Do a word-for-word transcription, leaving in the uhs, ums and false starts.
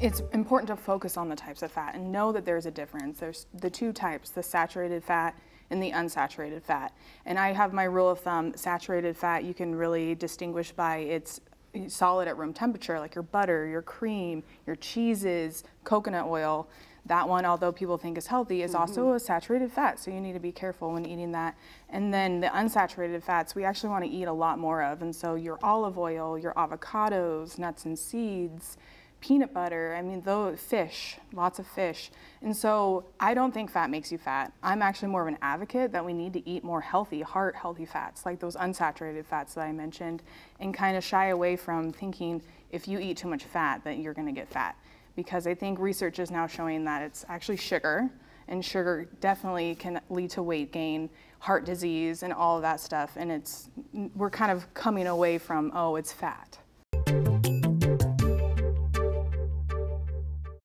It's important to focus on the types of fat and know that there's a difference. There's the two types, the saturated fat and the unsaturated fat. And I have my rule of thumb, saturated fat you can really distinguish by its solid at room temperature, like your butter, your cream, your cheeses, coconut oil. That one, although people think is healthy, is mm-hmm. also a saturated fat, so you need to be careful when eating that. And then the unsaturated fats, we actually want to eat a lot more of, and so your olive oil, your avocados, nuts and seeds, peanut butter, I mean, though, fish, lots of fish. And so I don't think fat makes you fat. I'm actually more of an advocate that we need to eat more healthy, heart healthy fats, like those unsaturated fats that I mentioned, and kind of shy away from thinking if you eat too much fat that you're going to get fat. Because I think research is now showing that it's actually sugar, and sugar definitely can lead to weight gain, heart disease, and all of that stuff. And it's, we're kind of coming away from, oh, it's fat.